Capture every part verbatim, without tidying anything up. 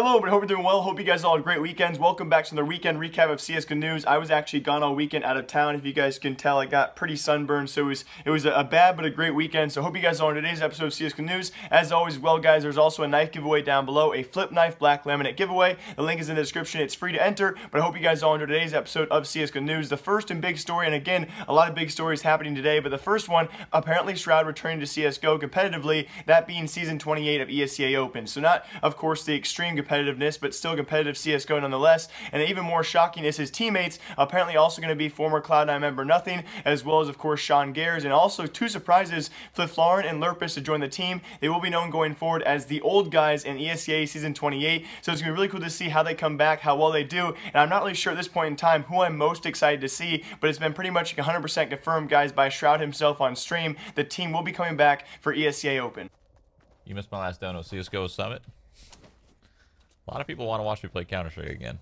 Hello, everybody. Hope you're doing well. Hope you guys all had great weekends. Welcome back to the weekend recap of C S G O News. I was actually gone all weekend out of town. If you guys can tell, I got pretty sunburned, so it was it was a bad but a great weekend. So hope you guys all on today's episode of C S G O News. As always, well, guys, there's also a knife giveaway down below, a flip knife black laminate giveaway. The link is in the description. It's free to enter, but I hope you guys all on today's episode of C S G O News. The first and big story, and again, a lot of big stories happening today, but the first one, apparently Shroud returning to C S G O competitively, that being season twenty-eight of E S E A Open. So not, of course, the extreme competitive competitiveness, but still competitive C S G O nonetheless. And even more shocking is his teammates, apparently also going to be former Cloud nine member N zero thing, as well as, of course, Sean Gares, and also two surprises, Flifflaren and Lurpiss to join the team. They will be known going forward as the old guys in E S E A season twenty-eight, so it's going to be really cool to see how they come back, how well they do, and I'm not really sure at this point in time who I'm most excited to see, but it's been pretty much one hundred percent confirmed, guys, by Shroud himself on stream. The team will be coming back for E S E A Open. You missed my last dono, C S G O Summit. A lot of people want to watch me play Counter-Strike again.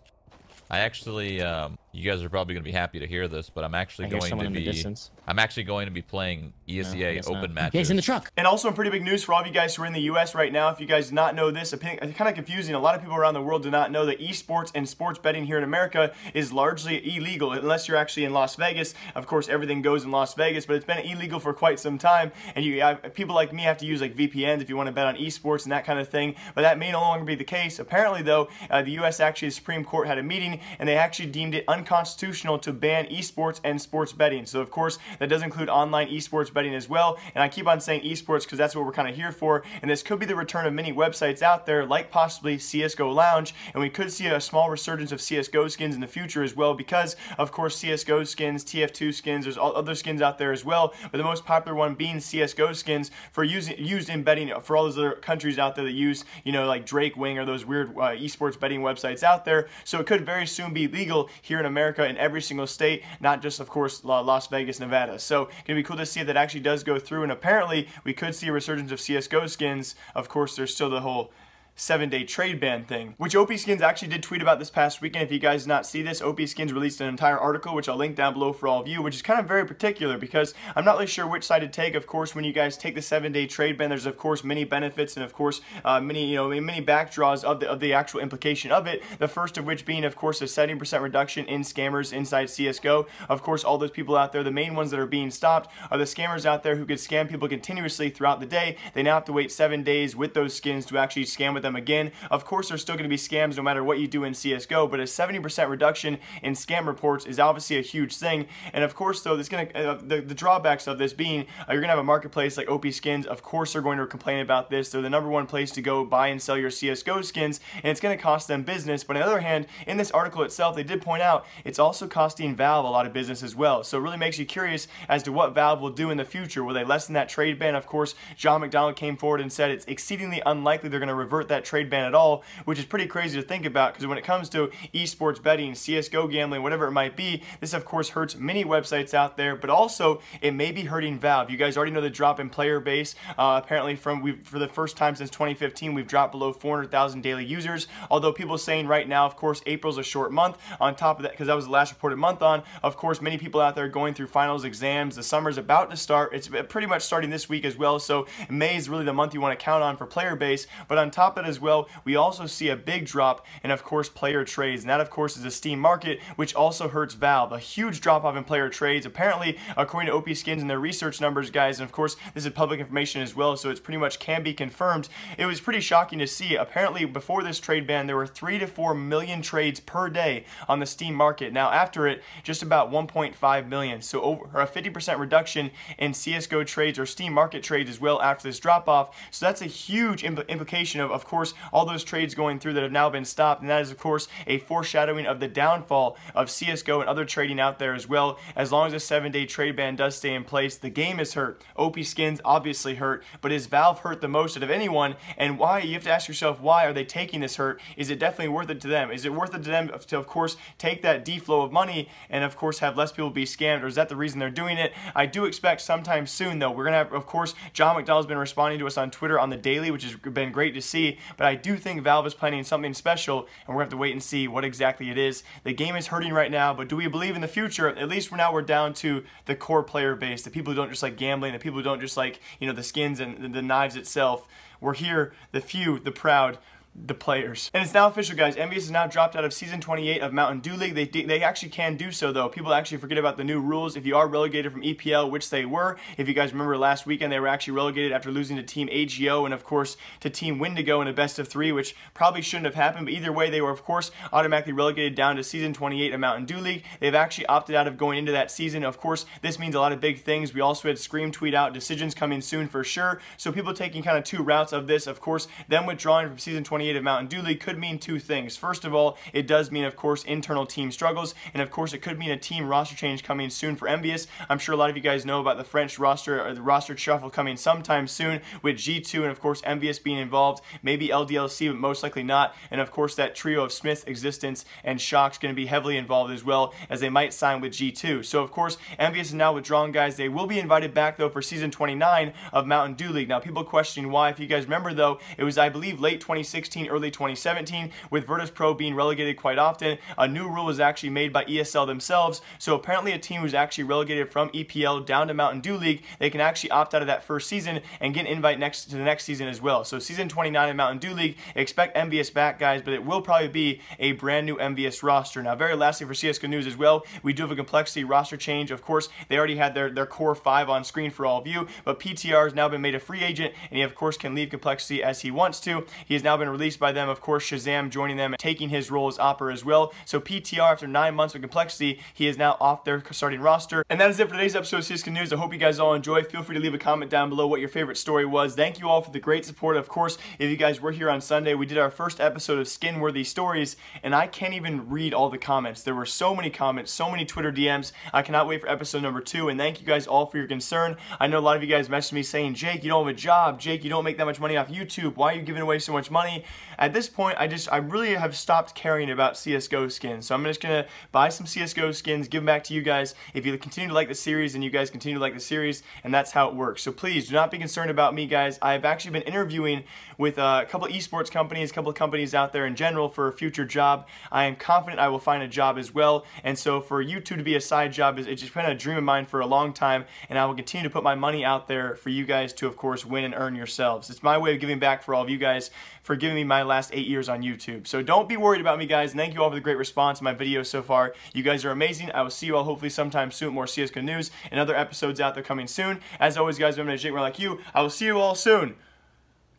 I actually, um, you guys are probably going to be happy to hear this, but I'm actually going to be, I'm actually going to be playing E S E A no, Open not. matches. Yeah, he's in the truck. And also, in pretty big news for all of you guys who are in the U S right now. If you guys did not know this, it's kind of confusing. A lot of people around the world do not know that esports and sports betting here in America is largely illegal, unless you're actually in Las Vegas. Of course, everything goes in Las Vegas, but it's been illegal for quite some time. And you, I, people like me have to use like V P Ns if you want to bet on esports and that kind of thing. But that may no longer be the case. Apparently, though, uh, the U S actually, the Supreme Court had a meeting, and they actually deemed it unconstitutional to ban esports and sports betting. So of course that does include online esports betting as well, and I keep on saying esports because that's what we're kind of here for, and this could be the return of many websites out there like possibly C S G O Lounge, and we could see a small resurgence of C S G O skins in the future as well, because of course C S G O skins, T F two skins, there's all other skins out there as well, but the most popular one being C S G O skins for using used in betting for all those other countries out there that use, you know, like Drake Wing or those weird uh, esports betting websites out there. So it could very soon be legal here in America in every single state, not just of course Las Vegas, Nevada. So it's gonna be cool to see if that actually does go through, and apparently we could see a resurgence of C S G O skins. Of course there's still the whole seven day trade ban thing, which O P Skins actually did tweet about this past weekend. If you guys did not see this, O P Skins released an entire article, which I'll link down below for all of you, which is kind of very particular because I'm not really sure which side to take. Of course, when you guys take the seven day trade ban, there's of course many benefits and of course uh, many, you know, many backdraws of the, of the actual implication of it. The first of which being, of course, a seventy percent reduction in scammers inside C S G O. Of course, all those people out there, the main ones that are being stopped are the scammers out there who could scam people continuously throughout the day. They now have to wait seven days with those skins to actually scam with them again. Of course, there's still going to be scams no matter what you do in C S G O, but a seventy percent reduction in scam reports is obviously a huge thing. And of course, though, there's going to, uh, the, the drawbacks of this being, uh, you're going to have a marketplace like O P Skins. Of course, they're going to complain about this. They're the number one place to go buy and sell your C S G O skins, and it's going to cost them business. But on the other hand, in this article itself, they did point out it's also costing Valve a lot of business as well. So it really makes you curious as to what Valve will do in the future. Will they lessen that trade ban? Of course, John McDonald came forward and said it's exceedingly unlikely they're going to revert that trade ban at all, which is pretty crazy to think about, because when it comes to esports betting, C S G O gambling, whatever it might be, this of course hurts many websites out there, but also it may be hurting Valve. You guys already know the drop in player base. Uh, apparently from we for the first time since twenty fifteen, we've dropped below four hundred thousand daily users, although people are saying right now, of course, April's a short month on top of that, because that was the last reported month on. Of course, many people out there going through finals, exams, the summer's about to start. It's pretty much starting this week as well, so May is really the month you want to count on for player base, but on top that as well, we also see a big drop in, of course, player trades, and that of course is a Steam market, which also hurts Valve. A huge drop off in player trades, apparently, according to O P Skins and their research numbers, guys, and of course this is public information as well, so it's pretty much can be confirmed. It was pretty shocking to see. Apparently before this trade ban there were three to four million trades per day on the Steam market. Now after it, just about one point five million, so over a fifty percent reduction in C S G O trades or Steam market trades as well after this drop off. So that's a huge impl implication of, of course, all those trades going through that have now been stopped, and that is of course a foreshadowing of the downfall of C S G O and other trading out there as well. As long as a seven day trade ban does stay in place, the game is hurt. O P Skins obviously hurt, but is Valve hurt the most out of anyone? And why? You have to ask yourself, why are they taking this hurt? Is it definitely worth it to them? Is it worth it to them to of course take that deflow of money and of course have less people be scammed, or is that the reason they're doing it? I do expect sometime soon though, we're gonna have, of course, John McDonald's been responding to us on Twitter on the daily, which has been great to see. But I do think Valve is planning something special, and we're gonna have to wait and see what exactly it is. The game is hurting right now, but do we believe in the future? At least now we're down to the core player base, the people who don't just like gambling, the people who don't just like, you know, the skins and the knives itself. We're here, the few, the proud, the players. And it's now official, guys. EnVyUs has now dropped out of Season twenty-eight of Mountain Dew League. They, they actually can do so, though. People actually forget about the new rules. If you are relegated from E P L, which they were, if you guys remember last weekend, they were actually relegated after losing to Team A G O and, of course, to Team Windigo in a best of three, which probably shouldn't have happened. But either way, they were, of course, automatically relegated down to Season twenty-eight of Mountain Dew League. They've actually opted out of going into that season. Of course, this means a lot of big things. We also had Scream tweet out decisions coming soon for sure. So people taking kind of two routes of this. Of course, them withdrawing from Season twenty-eight of Mountain Dew League could mean two things. First of all, it does mean, of course, internal team struggles, and of course, it could mean a team roster change coming soon for EnVyUs. I'm sure a lot of you guys know about the French roster or the roster shuffle coming sometime soon with G two, and of course, EnVyUs being involved. Maybe L D L C, but most likely not. And of course, that trio of Smith, Existence, and Shock's going to be heavily involved as well, as they might sign with G two. So of course, EnVyUs is now withdrawn, guys. They will be invited back though for Season twenty-nine of Mountain Dew League. Now, people questioning why. If you guys remember though, it was I believe late twenty sixteen, early twenty seventeen, with Virtus Pro being relegated quite often. A new rule was actually made by E S L themselves, so apparently a team who's actually relegated from E P L down to Mountain Dew League, they can actually opt out of that first season and get an invite next to the next season as well. So Season twenty-nine in Mountain Dew League, expect EnVyUs back, guys, but it will probably be a brand new EnVyUs roster. Now, very lastly for C S G O News as well, we do have a Complexity roster change. Of course, they already had their, their core five on screen for all of you, but P T R has now been made a free agent, and he, of course, can leave Complexity as he wants to. He has now been released by them, of course, Shazam joining them and taking his role as Opera as well. So P T R, after nine months with Complexity, he is now off their starting roster. And that is it for today's episode of C S G O News. I hope you guys all enjoy. Feel free to leave a comment down below what your favorite story was. Thank you all for the great support. Of course, if you guys were here on Sunday, we did our first episode of Skin-Worthy Stories, and I can't even read all the comments. There were so many comments, so many Twitter D Ms. I cannot wait for episode number two, and thank you guys all for your concern. I know a lot of you guys messaged me saying, Jake, you don't have a job. Jake, you don't make that much money off YouTube. Why are you giving away so much money? At this point, I just I really have stopped caring about C S G O skins, so I'm just gonna buy some C S G O skins, give them back to you guys. If you continue to like the series, and you guys continue to like the series, and that's how it works. So please do not be concerned about me, guys. I've actually been interviewing with uh, a couple esports companies, a couple of companies out there in general for a future job. I am confident I will find a job as well, and so for YouTube to be a side job is it's just been a dream of mine for a long time, and I will continue to put my money out there for you guys to, of course, win and earn yourselves. It's my way of giving back for all of you guys for giving me my last eight years on YouTube. So don't be worried about me, guys. Thank you all for the great response to my videos so far. You guys are amazing. I will see you all hopefully sometime soon. More C S G O news and other episodes out there coming soon. As always, guys, I'm Jake, more like you. I will see you all soon.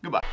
Goodbye.